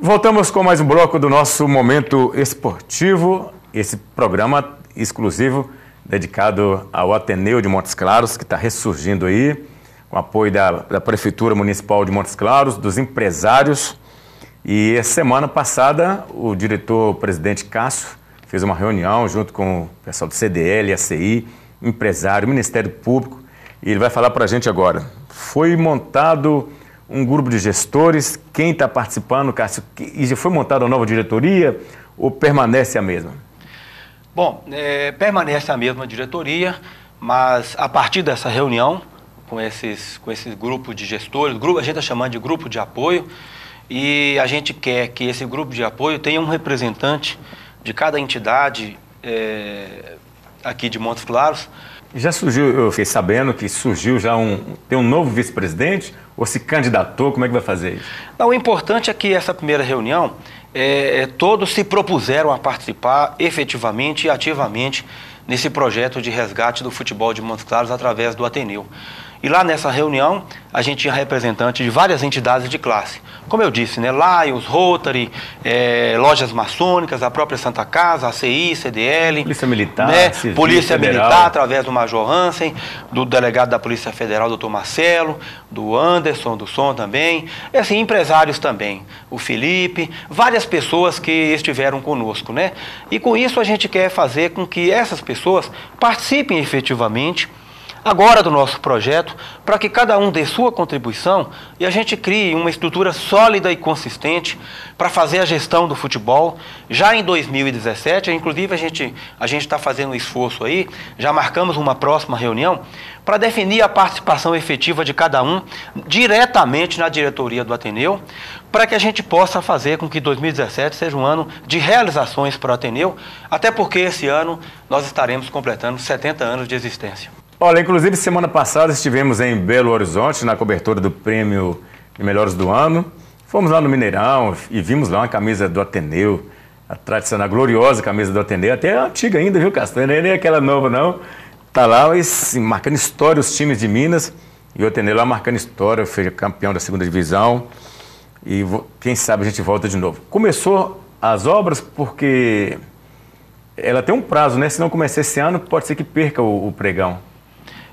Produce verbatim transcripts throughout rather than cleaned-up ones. Voltamos com mais um bloco do nosso Momento Esportivo, esse programa exclusivo dedicado ao Ateneu de Montes Claros, que está ressurgindo aí, com apoio da, da Prefeitura Municipal de Montes Claros, dos empresários. E essa semana passada, o diretor-presidente Cássio fez uma reunião junto com o pessoal do C D L, A C I, empresário, Ministério Público, e ele vai falar para a gente agora. Foi montado um grupo de gestores, quem está participando, Cássio, e já foi montada uma nova diretoria ou permanece a mesma? Bom, é, permanece a mesma diretoria, mas a partir dessa reunião, com esses, com esses grupos de gestores, grupo, a gente está chamando de grupo de apoio, e a gente quer que esse grupo de apoio tenha um representante de cada entidade é, aqui de Montes Claros. Já surgiu, eu fiquei sabendo que surgiu já um, tem um novo vice-presidente, ou se candidatou, como é que vai fazer isso? Não, o importante é que essa primeira reunião, é, é, todos se propuseram a participar efetivamente e ativamente nesse projeto de resgate do futebol de Montes Claros através do Ateneu. E lá nessa reunião, a gente tinha representante de várias entidades de classe. Como eu disse, né? Lions, Rotary, é, Lojas Maçônicas, a própria Santa Casa, A C I, C D L. Polícia Militar, né? Civil, Polícia Federal. Militar, através do Major Hansen, do delegado da Polícia Federal, doutor Marcelo, do Anderson, do Som também. E, assim, empresários também. O Felipe, várias pessoas que estiveram conosco, né? E com isso a gente quer fazer com que essas pessoas participem efetivamente agora do nosso projeto, para que cada um dê sua contribuição e a gente crie uma estrutura sólida e consistente para fazer a gestão do futebol. Já em dois mil e dezessete, inclusive, a gente a gente está fazendo um esforço aí, já marcamos uma próxima reunião para definir a participação efetiva de cada um diretamente na diretoria do Ateneu, para que a gente possa fazer com que dois mil e dezessete seja um ano de realizações para o Ateneu, até porque esse ano nós estaremos completando setenta anos de existência. Olha, inclusive semana passada estivemos em Belo Horizonte na cobertura do prêmio de melhores do ano. Fomos lá no Mineirão e vimos lá uma camisa do Ateneu, a tradicional, gloriosa camisa do Ateneu, até a antiga ainda, viu, Castanho? Nem aquela nova, não. Tá lá e, sim, marcando história os times de Minas e o Ateneu lá marcando história, foi campeão da segunda divisão e quem sabe a gente volta de novo. Começou as obras porque ela tem um prazo, né? Se não começar esse ano, pode ser que perca o, o pregão.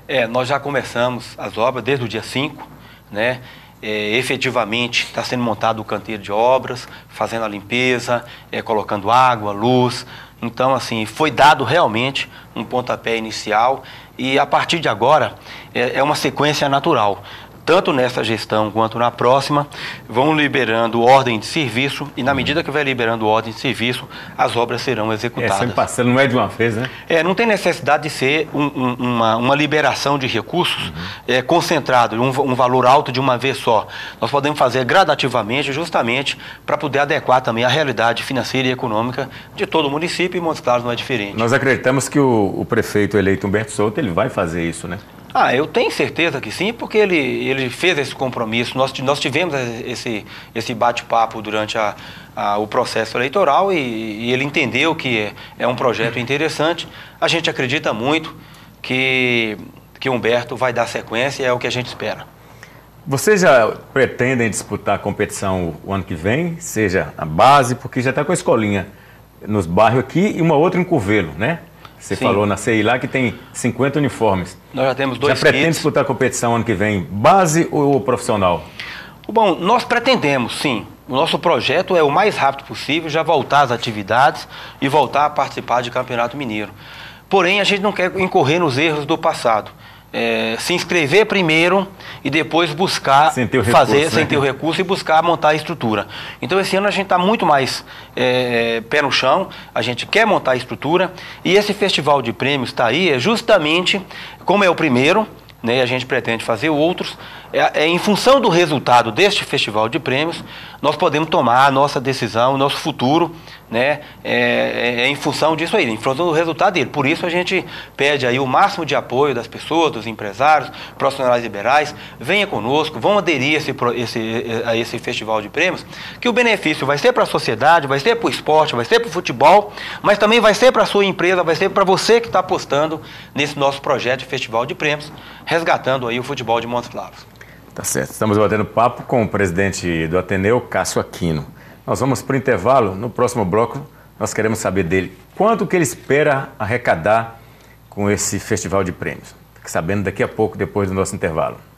É, nós já começamos as obras desde o dia cinco, né? É, efetivamente está sendo montado o canteiro de obras, fazendo a limpeza, é, colocando água, luz. Então, assim, foi dado realmente um pontapé inicial e a partir de agora é, é uma sequência natural. Tanto nessa gestão quanto na próxima, vão liberando ordem de serviço e na medida que vai liberando ordem de serviço, as obras serão executadas. É, sempre passando, não é de uma vez, né? É, não tem necessidade de ser um, um, uma, uma liberação de recursos uhum. é, concentrado, um, um valor alto de uma vez só. Nós podemos fazer gradativamente, justamente para poder adequar também a realidade financeira e econômica de todo o município e Montes Claros não é diferente. Nós acreditamos que o, o prefeito eleito Humberto Souto, ele vai fazer isso, né? Ah, eu tenho certeza que sim, porque ele, ele fez esse compromisso. Nós, nós tivemos esse, esse bate-papo durante a, a, o processo eleitoral e, e ele entendeu que é, é um projeto interessante. A gente acredita muito que, que Humberto vai dar sequência, é o que a gente espera. Vocês já pretendem disputar a competição o ano que vem, seja a base, porque já está com a escolinha nos bairros aqui e uma outra em Curvelo, né? Você Sim. falou na C I L A C que tem cinquenta uniformes. Nós já temos dois kits. Já pretende disputar a competição ano que vem, base ou profissional? Bom, nós pretendemos, sim. O nosso projeto é o mais rápido possível, já voltar às atividades e voltar a participar de Campeonato Mineiro. Porém, a gente não quer incorrer nos erros do passado. É, se inscrever primeiro e depois buscar sem ter o recurso, fazer, né? sem ter o recurso e buscar montar a estrutura. Então esse ano a gente está muito mais é, pé no chão, a gente quer montar a estrutura e esse festival de prêmios está aí, é justamente como é o primeiro, né, a gente pretende fazer outros, é, é, em função do resultado deste festival de prêmios, nós podemos tomar a nossa decisão, o nosso futuro, né, é, é, é em função disso aí, em função do resultado dele. Por isso a gente pede aí o máximo de apoio das pessoas, dos empresários, profissionais liberais, venha conosco, vão aderir esse, esse, a esse festival de prêmios, que o benefício vai ser para a sociedade, vai ser para o esporte, vai ser para o futebol, mas também vai ser para a sua empresa, vai ser para você que está apostando nesse nosso projeto de festival de prêmios, resgatando aí o futebol de Montes Claros. Tá certo. Estamos batendo papo com o presidente do Ateneu, Cássio Aquino. Nós vamos para o intervalo. No próximo bloco, nós queremos saber dele quanto que ele espera arrecadar com esse festival de prêmios. Fique sabendo daqui a pouco, depois do nosso intervalo.